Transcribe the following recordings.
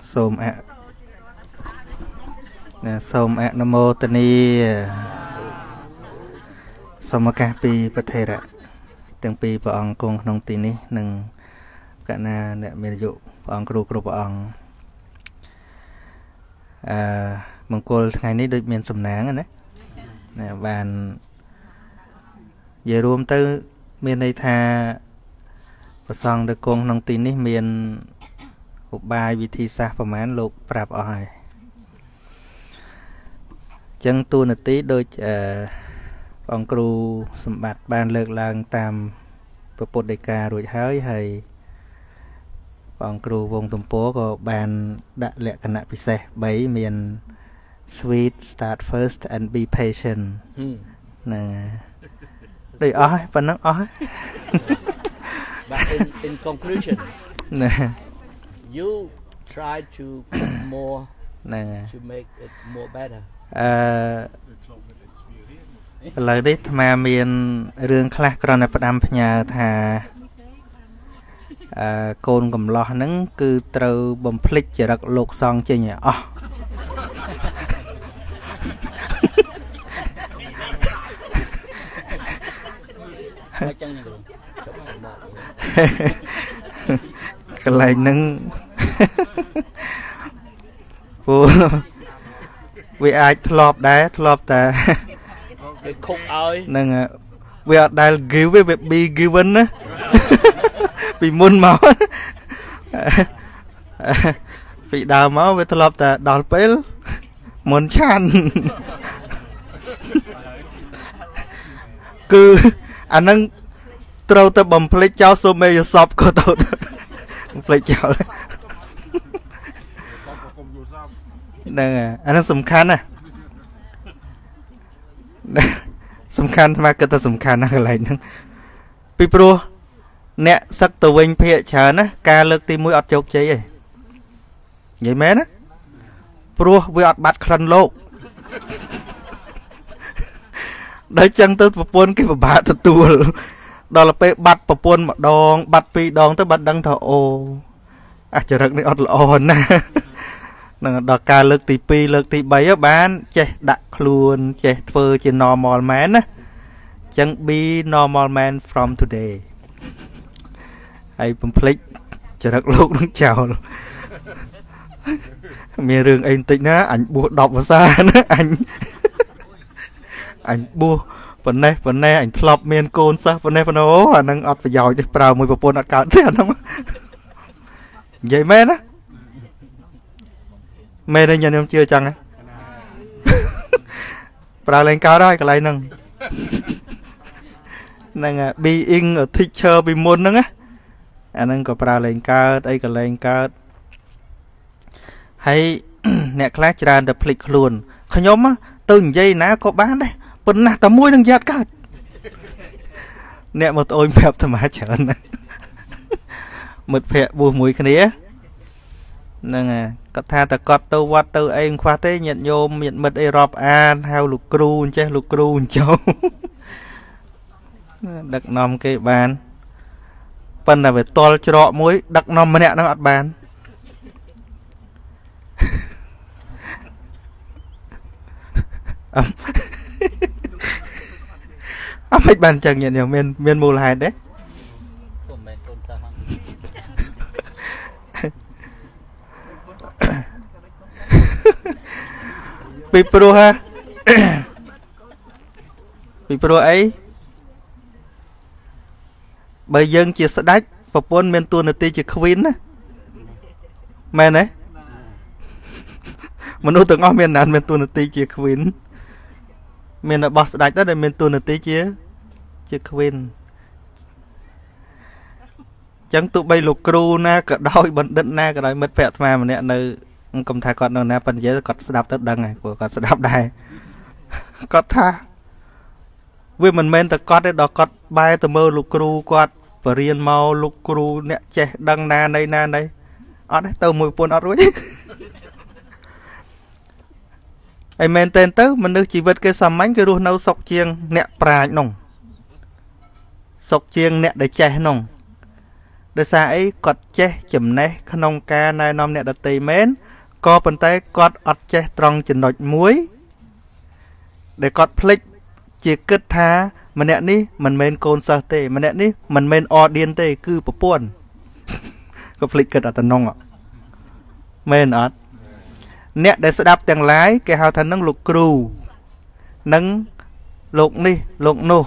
Sôm ạ nè sôm ạ nam mô tani sôm ca pi bát thề ạ tiếng pi bà ông cùng nông tin ní nâng cả na nè miền dụ bà ông kêu bà ông mong cô ngày ní được miền sầm nắng rồi đấy nè bàn về rùm tới miền này tha và xong được cùng nông tin ní miền bài vị thi xa phẩm án lục rạp ỏi chân tu nửa tí đôi ông cựu sầm bạt ban lược làng tam và bột đề ca rồi hỡi hay ông cựu vùng tùm phố của bàn đã lẹ cân nạ bị xe bấy miền sweet start first and be patient nè đây ỏi và nó ỏi in conclusion nè you try to cook more to make it more better. Lời đấy mà miền riêng khác còn là phần âm nhà thà côn cầm lọ nắng cứ trâu bầm phịch chỉ đặt lột xong chơi nhỉ? Cái này nâng vì ai thọp đá thọp ta nâng vì ở đây cứu với việc bị cứu vấn á bị muôn máu bị đào máu với thọp ta đào bếp muốn chan cứ anh nâng trâu ta bầm plex cháu số mê sọp của tôi phải chào nè anh nó sùng khăn à sùng khăn mà cái ta sùng khăn là lại nè pipro nè sắc tàu vinh phê chán á ca lực tim mũi ọt chốc cháy vậy vậy mến á pro với ọt bát khăn lộp đấy chăng tôi buồn cái bà thật tuồn đó là phải bắt bà buôn mà đong bắt pi đong tới bắt đăng thọ ô chờ rực này ọt là ồn đó ca lực tí pi lực tí bấy á bán chê đặt luôn chê phơ chê normal man á chẳng be normal man from today ai bấm click chờ rực lúc đúng chào mẹ rừng anh tịnh á ảnh bùa đọc vào xa á ảnh bùa phần này ảnh thọp miền côn sao phần này ố anh đang ọt phải giỏi thì vào mùi vào bồn ọt cao thế không vậy mẹ đó mẹ đây nhận em chưa chẳng ấy vào lên cao đó cái này nâng nâng being a teacher bị môn nâng á anh đang có vào lên cao đây cái lên cao hay nè class ra the click luôn khởi nhóm á từng giây ná có bán đấy phần nát tấm mũi đang giật cả nè một ôi phép thoải mái chở này một phép bù mũi cái này nè cắt tha ta cọt tàu vặt tàu anh khoa thế nhận nhôm nhận mật Europe an hao lục cru che lục cru cháu đặc nom cái bàn phần là phải to trọ mũi đặc nom mà nè nó ăn bàn áp hết bàn chẳng nhận nhiều miền miền mù là đấy pipro ha pipro ấy bởi dân chỉ sẽ đách và quân miền tuần là ti chỉ queen mẹ đấy mà nuôi từng ngõ miền nàn miền tuần là ti chỉ queen mình là boss đại đó để mình tuần tí chứ quên chẳng tụi bay lục cru na cả đôi bận đứt na cả đôi mất vẹt mà nè nơi cầm thà còn đâu na phần dễ còn đạp tới đằng này của còn đạp đài còn tha vì mình men từ con đấy đó con bay từ mơ lục cru quạt và riêng mau lục cru nè che đằng na đây ở đấy từ mùi buồn ở rồi ai men tên tới mình được chỉ vật cái sầm mánh cái ruột nấu sọc chiên nẹt prà nòng sọc chiêng nè để che nông để xa ấy cọt che chấm nè nông ca này nông nè đã tì mến có bàn tay cọt ọt che trong chừng đọt muối để cọt plick chỉ cất tha mà nè ní mình men côn sơ tê mà nè ní mình men o điên tê cứ bổ buồn có plick cất ở tận nông ạ men ở nè để sẽ đáp tiếng lái cái hào thành nâng lục cừu nâng lục ní lục nô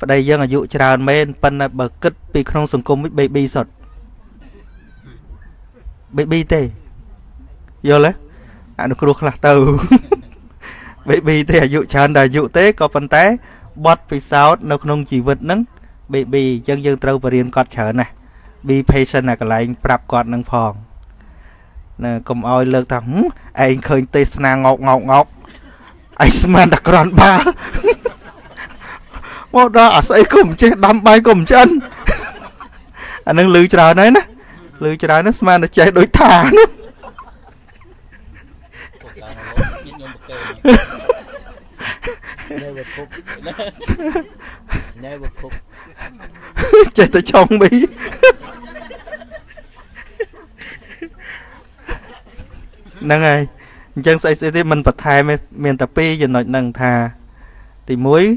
và đây dân ở dụ tràn men phần là bậc kích pi không sừng cung mít baby sọt baby tê vô lấy anocrop là từ baby tê ở dụ tràn đại dụ tế có phần té bọt vì sao nó không chỉ vật nắng baby dân dân trâu và riêng cọt chở này bi patient là cái lại prap cọt năng phòng nè cầm oi lơ thằng anh khơi tê na ngọc ngọc ngọc anh man đặc ron ba một đó ở xây cùng chơi đâm bay cùng chân anh đang lưới chờ đấy nè lưới chờ đấy nó man nó chơi đối thả nữa chơi tới trong bí năng ai chân xây thì mình bật thai miền tập pi giờ nói năng thà thì muối